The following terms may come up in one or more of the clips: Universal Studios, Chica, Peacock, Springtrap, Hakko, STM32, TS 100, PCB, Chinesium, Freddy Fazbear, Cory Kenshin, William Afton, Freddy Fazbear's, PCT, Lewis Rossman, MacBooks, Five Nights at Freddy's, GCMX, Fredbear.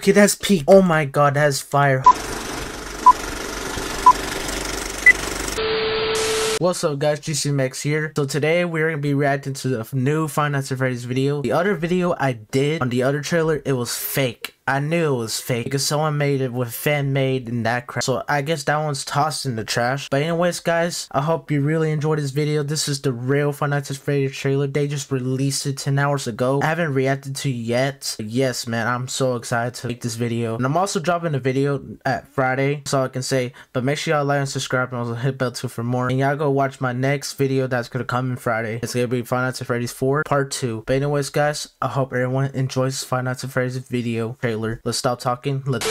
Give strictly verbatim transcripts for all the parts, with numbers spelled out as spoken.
Okay, that's peak. Oh my god, that's fire. What's up guys, G C M X here. So today we're gonna be reacting to the new Five Nights at Freddy's video. The other video I did on the other trailer, it was fake. I knew it was fake because someone made it with fan made and that crap. So I guess that one's tossed in the trash. But anyways guys, I hope you really enjoyed this video. This is the real Five Nights at Freddy's trailer. They just released it ten hours ago. I haven't reacted to it yet. But yes man, I'm so excited to make this video. And I'm also dropping a video at Friday. That's all I can say. But make sure y'all like and subscribe and also hit bell too for more. And y'all go watch my next video that's going to come in Friday. It's going to be Five Nights at Freddy's four part two. But anyways guys, I hope everyone enjoys Five Nights at Freddy's video trailer. Let's stop talking. Let's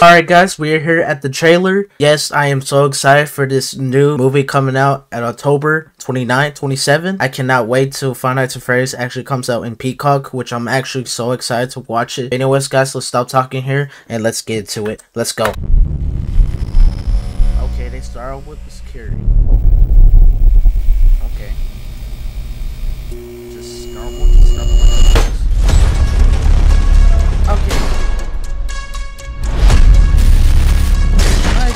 Alright guys, we are here at the trailer. Yes, I am so excited for this new movie coming out at October twenty-ninth, twenty-seventh. I cannot wait till Five Nights at Freddy's actually comes out in Peacock, which I'm actually so excited to watch it. Anyways guys, let's stop talking here and let's get to it. Let's go. Okay, they start off with the security. Okay. Just start with the stuff. Okay. Why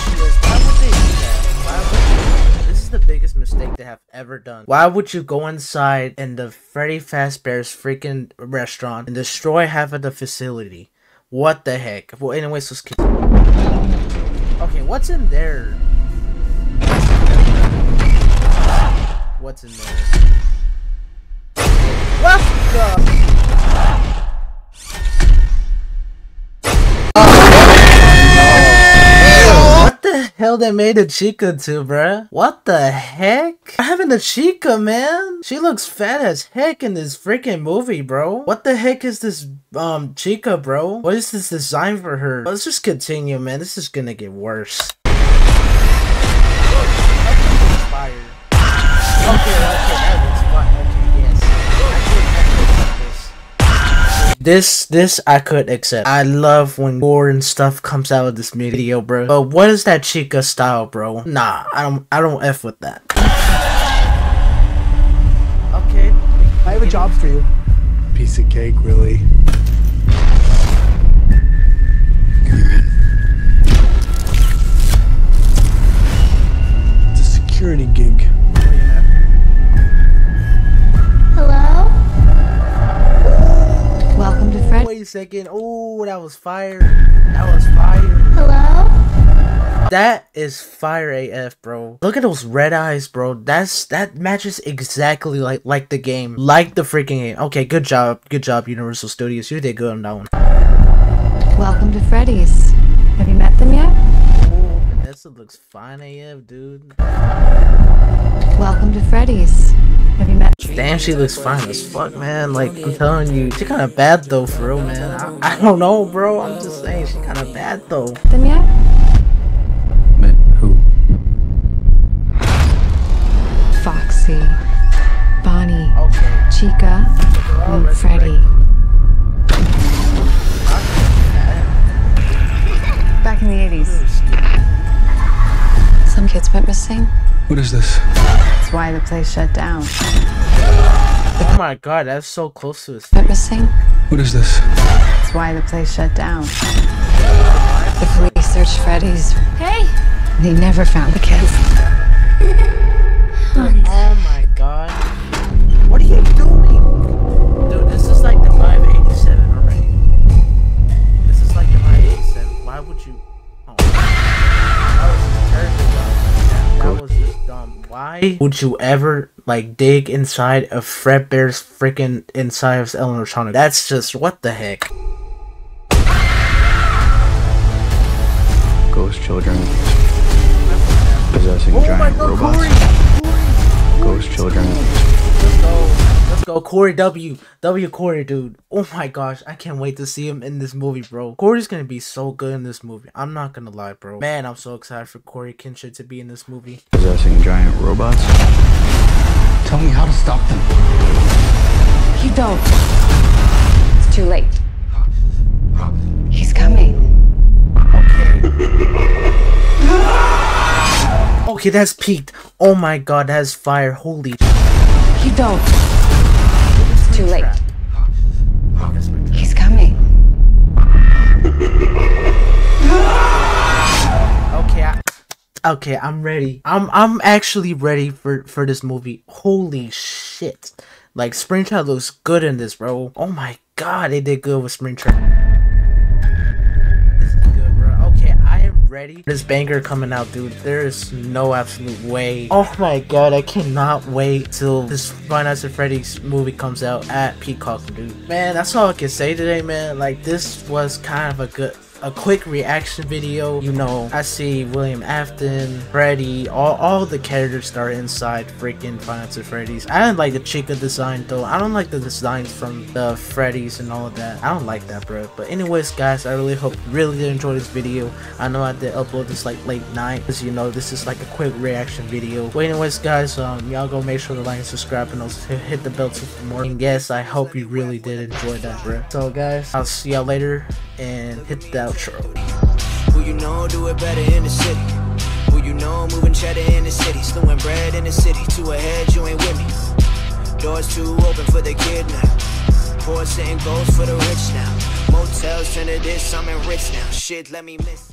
would they do that? Why would this is the biggest mistake they have ever done. Why would you go inside in the Freddy Fazbear's freaking restaurant and destroy half of the facility? What the heck? Well, anyways, let's keep. Okay, what's in there? What's in there? What the? Hell, they made a Chica too, bruh. What the heck? I'm having a Chica, man. She looks fat as heck in this freaking movie, bro. What the heck is this um Chica, bro? What is this design for her? Let's just continue, man. This is gonna get worse. Okay, okay, that was fire. Okay, yes. I could, I could accept this. This, this I could accept. I love when gore and stuff comes out of this video, bro. But what is that Chica style, bro? Nah, I don't, I don't F with that. Okay. I have a job for you. Piece of cake, really. It's a security gig. Wait a second. Oh, that was fire. That was fire. Hello? That is fire A F, bro. Look at those red eyes, bro. That's that matches exactly like like the game. Like the freaking game. Okay, good job. Good job, Universal Studios. You did good on that one. Welcome to Freddy's. Have you met them yet? Oh, Vanessa looks fine A F, dude. Welcome to Freddy's. Have you met? Damn, she looks fine as fuck, man. Like, I'm telling you, she kind of bad though, for real, man. I, I don't know, bro. I'm just saying, she kind of bad though. Then yeah. Met who? Foxy, Bonnie, okay. Chica, and Freddy. Back in the eighties, some kids went missing. What is this? That's why the place shut down. Oh my god, that's so close to us. Missing? What is this? That's why the place shut down. The police searched Freddy's. Hey! They never found the kids. Oh my god. What are you doing? Dude, this is like the five eighty-seven already. This is like the five eighty-seven. Why would you... Oh. That was terrible. That was just dumb. Why would you ever like dig inside of Fredbear's freaking inside of his electronic? That's just what the heck. Ghost children possessing oh giant God, robots. Corey. Corey. Ghost children. Let's go. Let's go, Corey W. W Corey, dude. Oh my gosh, I can't wait to see him in this movie, bro. Corey's gonna be so good in this movie. I'm not gonna lie, bro. Man, I'm so excited for Cory Kenshin to be in this movie. Possessing giant robots? Tell me how to stop them. You don't. It's too late. He's coming. Okay. Okay, that's peaked. Oh my god, that's fire. Holy. You don't. It's too late. He's coming. Okay, I'm ready. I'm I'm actually ready for for this movie. Holy shit! Like Springtrap looks good in this, bro. Oh my god, they did good with Springtrap. This is good, bro. Okay, I am ready. This banger coming out, dude. There is no absolute way. Oh my god, I cannot wait till this Five Nights at Freddy's movie comes out at Peacock, dude. Man, that's all I can say today, man. Like this was kind of a good. A quick reaction video. You know, I see William Afton, Freddy, all, all the characters that are inside freaking Five Nights at Freddy's. I didn't like the Chica design though. I don't like the designs from the Freddy's and all of that. I don't like that, bro. But anyways, guys, I really hope you really did enjoy this video. I know I did upload this like late night, because you know this is like a quick reaction video. But anyways, guys, um y'all go make sure to like and subscribe and also hit the bell for more. And yes, I hope you really did enjoy that, bro. So guys, I'll see y'all later and hit that outro. Who you know do it better in the city, who you know moving cheddar in the city, slewing bread in the city, to a head you ain't with me, doors too open for the kid now, poor sitting goals for the rich now, motels turn to this, I'm in rich now, shit let me miss